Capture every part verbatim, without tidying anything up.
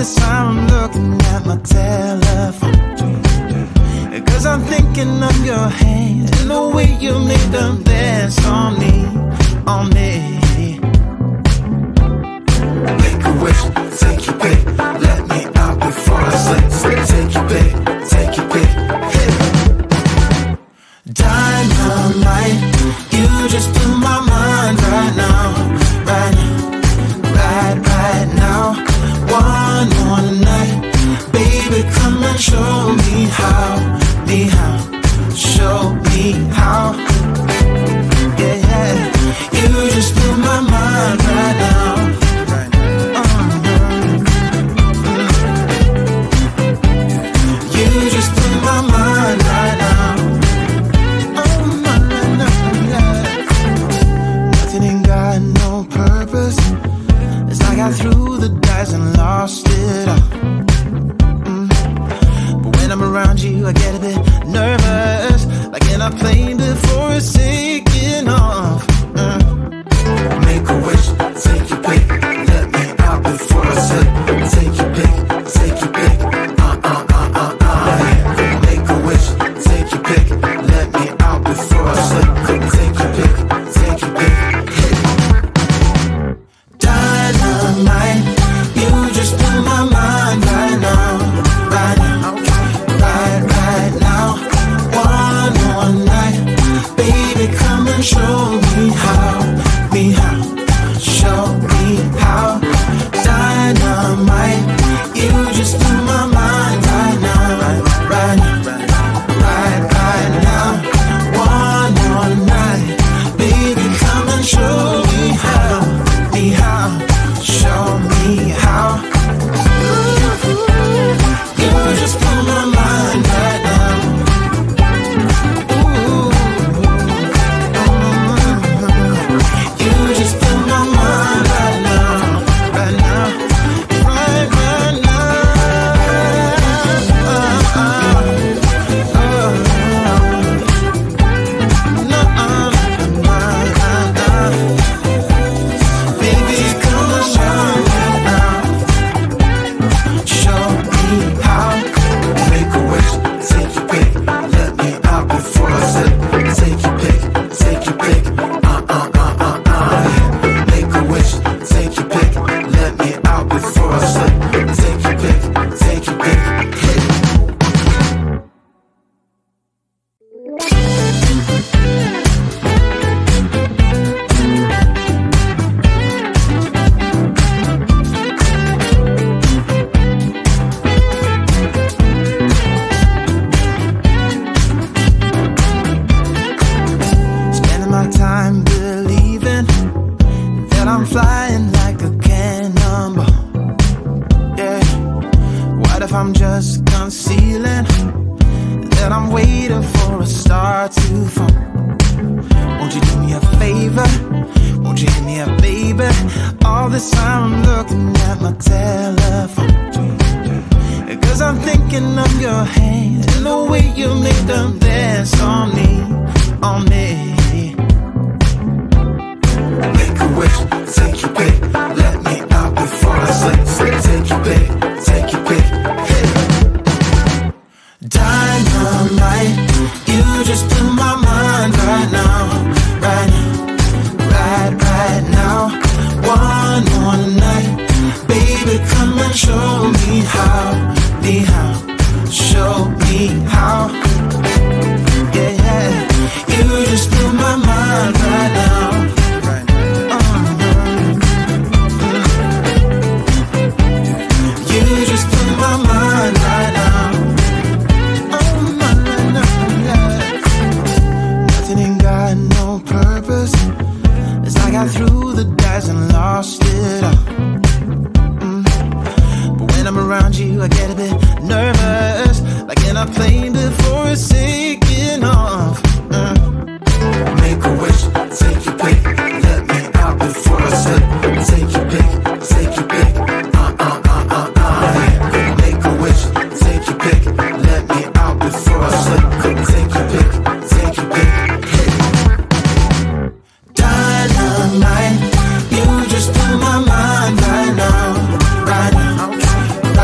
this time I'm looking at my telephone, 'cause I'm thinking of your hands and the way you made them dance on me, on me. Make a wish, take your pick, let me out before I slip. Take your pick, take your pick, hey. Dynamite, you just blew my mind right now, right now, right, right now. One more night, baby, come and show me how, me how, show me how. Yeah, you just blew my mind right now. Threw the dice and lost it all. Mm. But when I'm around you, I get a bit nervous, like in a plane before it's taking off. Mm. Make a wish, take your pick, let me out before I slip. Take your pick, take your pick, uh uh uh uh uh. Make a wish, take your pick, let me out before I slip. Take your pick, take your pick. Show me how, me how, show me how. Dynamite, you just blew my mind right now, right now, right, right now. One more night, baby, come and show me how, me how, show me how. Ooh, you just blew my mind right now. Dynamite, you just blew my mind right now, right now,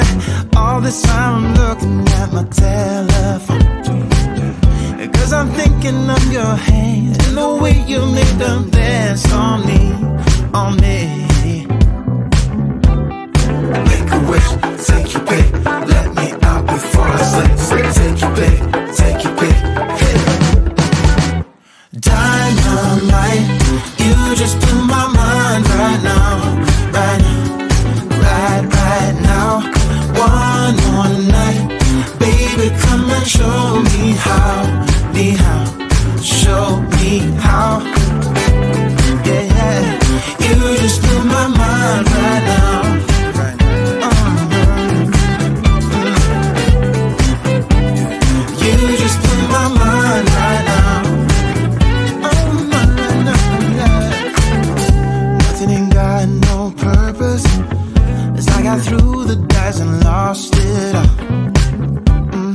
it. All this time I'm looking at my telephone, cause I'm thinking of your hands and the way you made them dance on me, on me. Make a wish, take your pick, let me out before I slip. Take your pick, take your pick, hit. Dynamite, you just blew my mind right now, right now, right, right now. One more night, baby, come and show me how, me how, show me how. Yeah, you just blew my mind right now. I threw the dice and lost it all. Mm.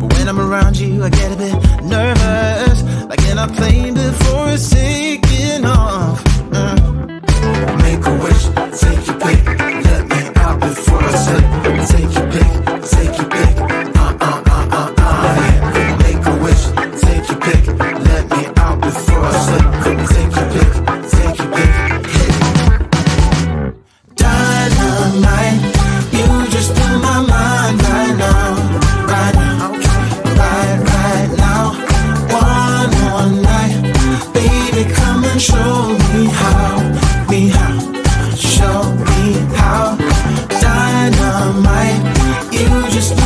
But when I'm around you, I get a bit nervous, like in a plane before it's taking off. Mm. Make a wish, take your pick, let me out before I slip. Take your pick, take your pick, uh uh uh uh uh. Make a wish, take your pick, let me out before I slip. Take your pick, take your pick. Show me how, me how, show me how. Dynamite, you just